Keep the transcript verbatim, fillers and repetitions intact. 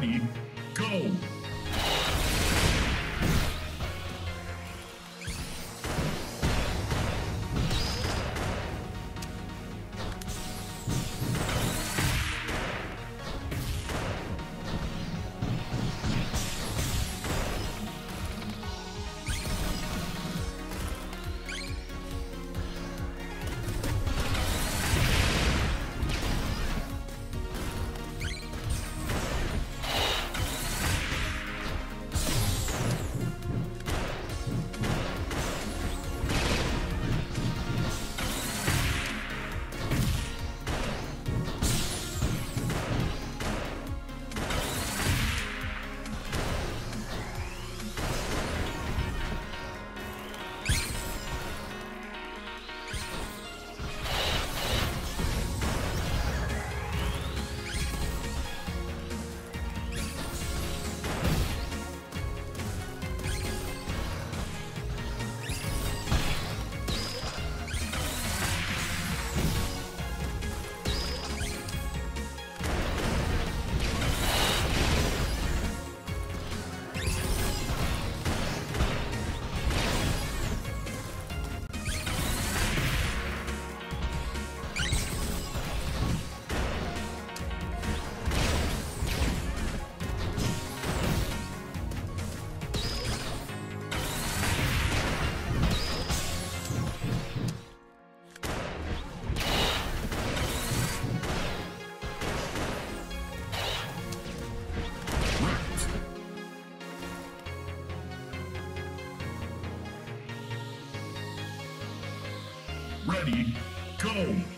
ready, go! Ready, go!